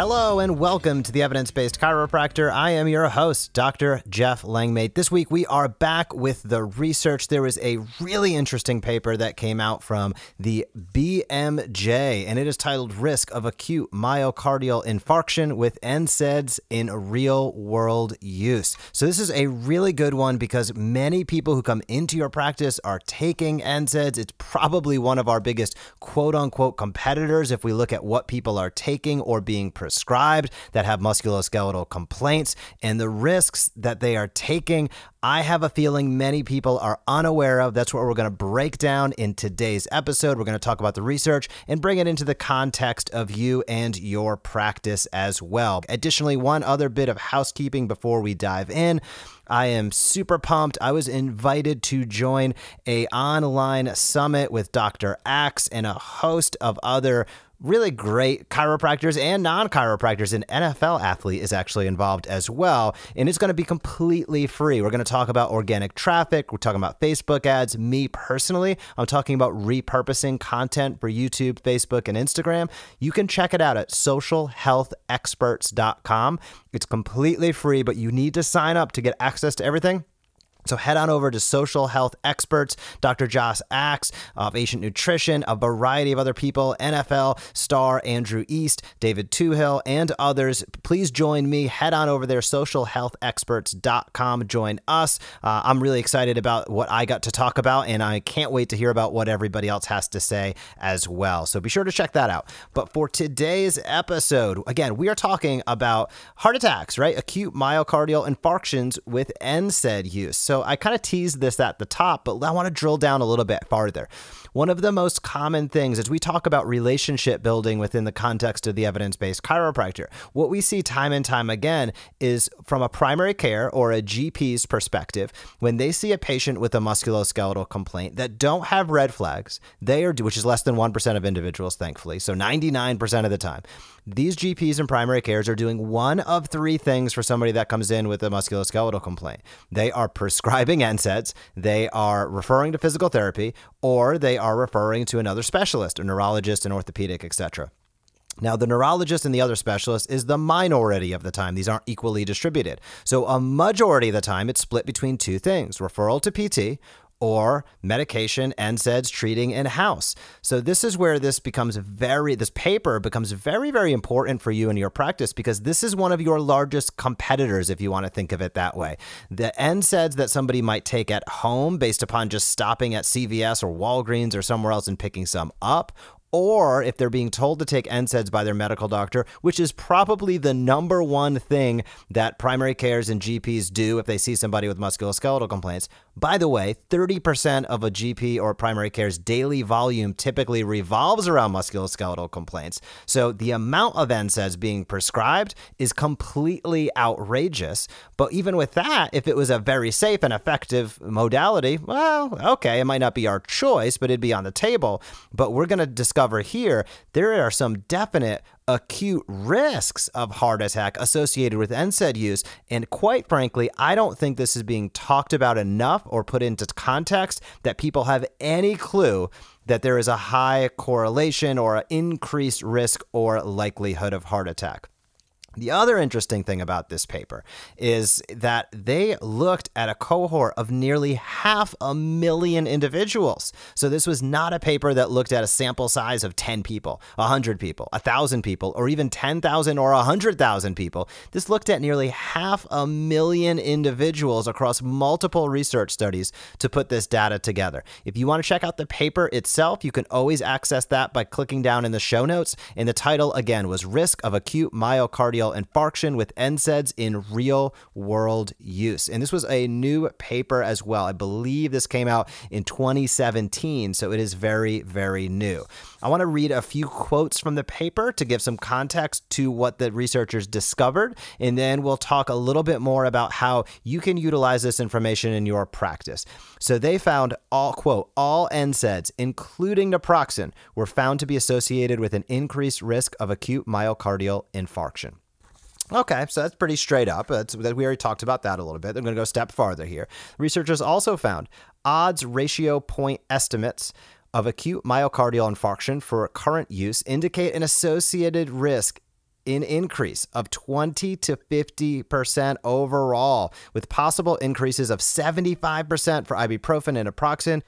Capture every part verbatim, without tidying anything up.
Hello and welcome to The Evidence Based Chiropractor. I am your host, Doctor Jeff Langmaid. This week we are back with the research. There was a really interesting paper that came out from the B M J, and it is titled Risk of Acute Myocardial Infarction with N SAIDs in Real World Use. So this is a really good one because many people who come into your practice are taking N SAIDs. It's probably one of our biggest quote unquote competitors if we look at what people are taking or being prescribed. prescribed that have musculoskeletal complaints and the risks that they are taking. I have a feeling many people are unaware of. That's what we're going to break down in today's episode. We're going to talk about the research and bring it into the context of you and your practice as well. Additionally, one other bit of housekeeping before we dive in. I am super pumped. I was invited to join an online summit with Doctor Axe and a host of other really great chiropractors and non-chiropractors. An N F L athlete is actually involved as well, and it's going to be completely free. We're going to talk about organic traffic. We're talking about Facebook ads. Me personally, I'm talking about repurposing content for YouTube, Facebook, and Instagram. You can check it out at social health experts dot com. It's completely free, but you need to sign up to get access to everything. So head on over to Social Health Experts, Doctor Josh Axe of Ancient Nutrition, a variety of other people, N F L star Andrew East, David Tuohill, and others. Please join me. Head on over there, social health experts dot com. Join us. Uh, I'm really excited about what I got to talk about, and I can't wait to hear about what everybody else has to say as well. So be sure to check that out. But for today's episode, again, we are talking about heart attacks, right? Acute myocardial infarctions with N SAID use. So So I kind of teased this at the top, but I want to drill down a little bit farther. One of the most common things as we talk about relationship building within the context of the evidence-based chiropractor, what we see time and time again is from a primary care or a G P's perspective, when they see a patient with a musculoskeletal complaint that don't have red flags, they are, which is less than one percent of individuals, thankfully, so ninety-nine percent of the time, these G Ps and primary cares are doing one of three things for somebody that comes in with a musculoskeletal complaint. They are prescribing prescribing N SAIDs, they are referring to physical therapy, or they are referring to another specialist, a neurologist, an orthopedic, et cetera. Now, the neurologist and the other specialist is the minority of the time. These aren't equally distributed. So a majority of the time, it's split between two things, referral to P T or medication, N SAIDs, treating in-house. So this is where this becomes very, this paper becomes very, very important for you in your practice, because this is one of your largest competitors, if you want to think of it that way. The N SAIDs that somebody might take at home based upon just stopping at C V S or Walgreens or somewhere else and picking some up, or if they're being told to take N SAIDs by their medical doctor, which is probably the number one thing that primary cares and G Ps do if they see somebody with musculoskeletal complaints. By the way, thirty percent of a G P or primary care's daily volume typically revolves around musculoskeletal complaints. So the amount of N SAIDs being prescribed is completely outrageous. But even with that, if it was a very safe and effective modality, well, okay, it might not be our choice, but it'd be on the table. But we're going to discuss here, there are some definite acute risks of heart attack associated with N SAID use. And quite frankly, I don't think this is being talked about enough or put into context that people have any clue that there is a high correlation or an increased risk or likelihood of heart attack. The other interesting thing about this paper is that they looked at a cohort of nearly half a million individuals. So this was not a paper that looked at a sample size of ten people, one hundred people, one thousand people, or even ten thousand or one hundred thousand people. This looked at nearly half a million individuals across multiple research studies to put this data together. If you want to check out the paper itself, you can always access that by clicking down in the show notes. And the title, again, was Risk of Acute Myocardial Infarction with N SAIDs in Real World Use. And this was a new paper as well. I believe this came out in twenty seventeen, so it is very, very new. I want to read a few quotes from the paper to give some context to what the researchers discovered, and then we'll talk a little bit more about how you can utilize this information in your practice. So they found all, quote, all N SAIDs, including naproxen, were found to be associated with an increased risk of acute myocardial infarction. Okay, so that's pretty straight up. That's, we already talked about that a little bit. I'm going to go a step farther here. Researchers also found odds ratio point estimates of acute myocardial infarction for current use indicate an associated risk an increase of twenty to fifty percent overall, with possible increases of seventy-five percent for ibuprofen and naproxen.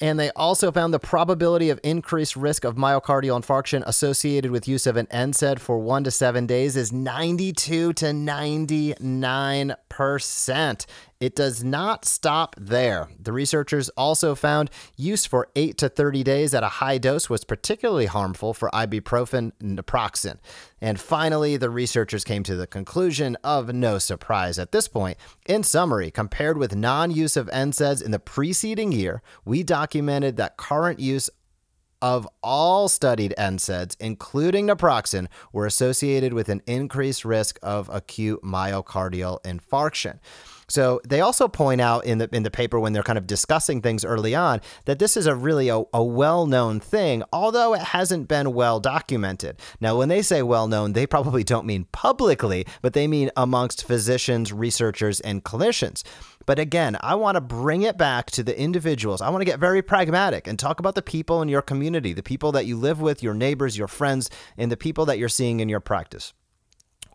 And they also found the probability of increased risk of myocardial infarction associated with use of an N SAID for one to seven days is ninety-two to ninety-nine percent. It does not stop there. The researchers also found use for eight to thirty days at a high dose was particularly harmful for ibuprofen and naproxen. And finally, the researchers came to the conclusion of no surprise at this point. In summary, compared with non-use of N SAIDs in the preceding year, we documented that current use of all studied N SAIDs, including naproxen, were associated with an increased risk of acute myocardial infarction. So they also point out in the in the paper, when they're kind of discussing things early on, that this is a really a, a well-known thing, although it hasn't been well documented. Now, when they say well-known, they probably don't mean publicly, but they mean amongst physicians, researchers, and clinicians. But again, I want to bring it back to the individuals. I want to get very pragmatic and talk about the people in your community, the people that you live with, your neighbors, your friends, and the people that you're seeing in your practice.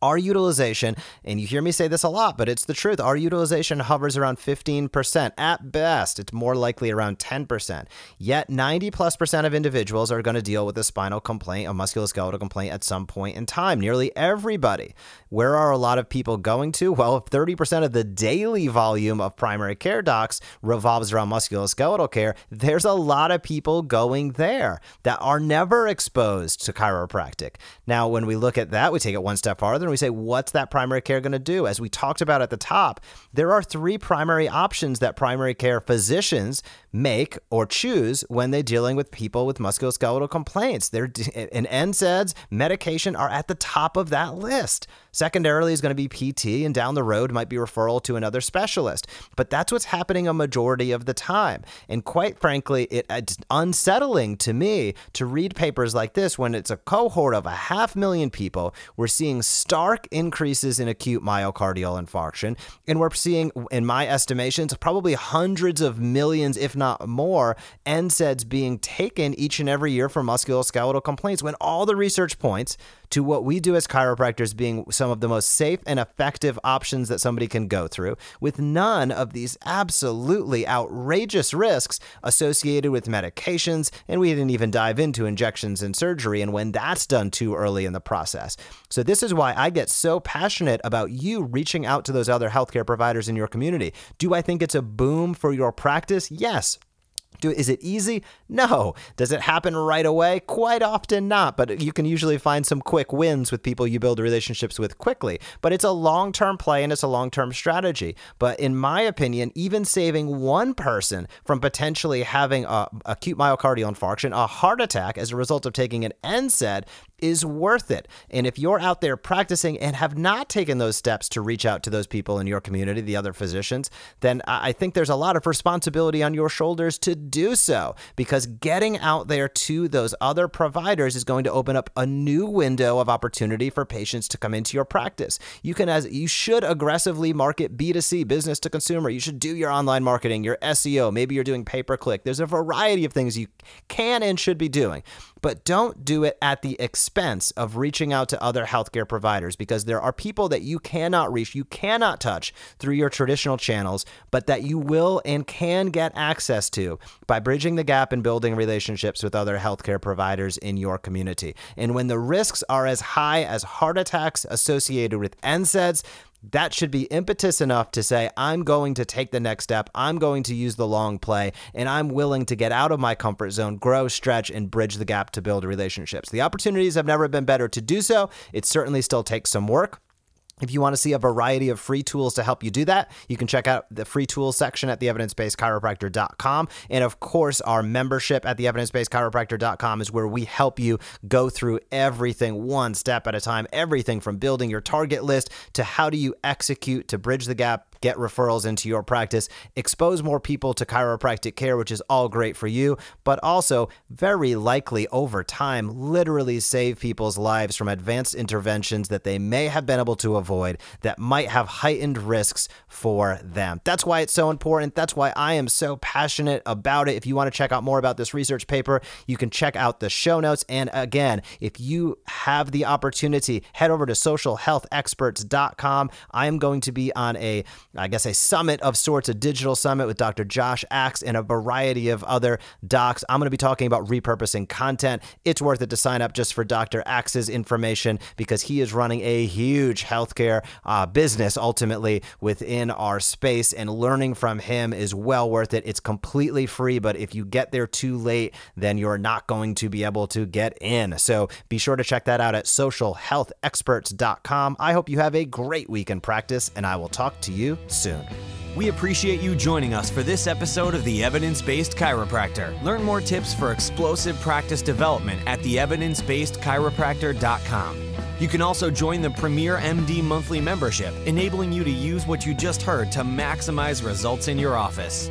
Our utilization, and you hear me say this a lot, but it's the truth, our utilization hovers around fifteen percent. At best, it's more likely around ten percent. Yet ninety plus percent of individuals are going to deal with a spinal complaint, a musculoskeletal complaint at some point in time. Nearly everybody. Where are a lot of people going to? Well, if thirty percent of the daily volume of primary care docs revolves around musculoskeletal care, there's a lot of people going there that are never exposed to chiropractic. Now, when we look at that, we take it one step farther. We say, what's that primary care going to do? As we talked about at the top, there are three primary options that primary care physicians make or choose when they're dealing with people with musculoskeletal complaints. They're, and N SAIDs, medication are at the top of that list. Secondarily is going to be P T, and down the road might be referral to another specialist. But that's what's happening a majority of the time. And quite frankly, it, it's unsettling to me to read papers like this when it's a cohort of a half million people. We're seeing stark increases in acute myocardial infarction, and we're seeing, in my estimations, probably hundreds of millions, if not more, N SAIDs being taken each and every year for musculoskeletal complaints, when all the research points to what we do as chiropractors being some of the most safe and effective options that somebody can go through, with none of these absolutely outrageous risks associated with medications. And we didn't even dive into injections and surgery and when that's done too early in the process. So this is why I get so passionate about you reaching out to those other healthcare providers in your community. Do I think it's a boom for your practice? Yes. Do, is it easy? No. Does it happen right away? Quite often not, but you can usually find some quick wins with people you build relationships with quickly. But it's a long-term play and it's a long-term strategy. But in my opinion, even saving one person from potentially having a acute myocardial infarction, a heart attack as a result of taking an N SAID, is worth it. And if you're out there practicing and have not taken those steps to reach out to those people in your community, the other physicians, then I think there's a lot of responsibility on your shoulders to do so, because getting out there to those other providers is going to open up a new window of opportunity for patients to come into your practice. You can, as you should, aggressively market B to C, business to consumer. You should do your online marketing, your S E O, maybe you're doing pay-per-click. There's a variety of things you can and should be doing. But don't do it at the expense of reaching out to other healthcare providers, because there are people that you cannot reach, you cannot touch through your traditional channels, but that you will and can get access to by bridging the gap and building relationships with other healthcare providers in your community. And when the risks are as high as heart attacks associated with N SAIDs, that should be impetus enough to say, I'm going to take the next step. I'm going to use the long play, and I'm willing to get out of my comfort zone, grow, stretch, and bridge the gap to build relationships. The opportunities have never been better to do so. It certainly still takes some work. If you want to see a variety of free tools to help you do that, you can check out the free tools section at the evidence based chiropractor dot com. And of course, our membership at the evidence based chiropractor dot com is where we help you go through everything one step at a time, everything from building your target list to how do you execute to bridge the gap get referrals into your practice, expose more people to chiropractic care, which is all great for you, but also very likely over time literally save people's lives from advanced interventions that they may have been able to avoid that might have heightened risks for them. That's why it's so important. That's why I am so passionate about it. If you want to check out more about this research paper, you can check out the show notes. And again, if you have the opportunity, head over to social health experts dot com. I am going to be on a, I guess, a summit of sorts, a digital summit with Doctor Josh Axe and a variety of other docs. I'm going to be talking about repurposing content. It's worth it to sign up just for Doctor Axe's information because he is running a huge healthcare uh, business ultimately within our space, and learning from him is well worth it. It's completely free, but if you get there too late, then you're not going to be able to get in. So be sure to check that out at social health experts dot com. I hope you have a great week in practice, and I will talk to you soon. We appreciate you joining us for this episode of The Evidence-Based Chiropractor. Learn more tips for explosive practice development at the evidence based chiropractor dot com. You can also join the Premier M D monthly membership, enabling you to use what you just heard to maximize results in your office.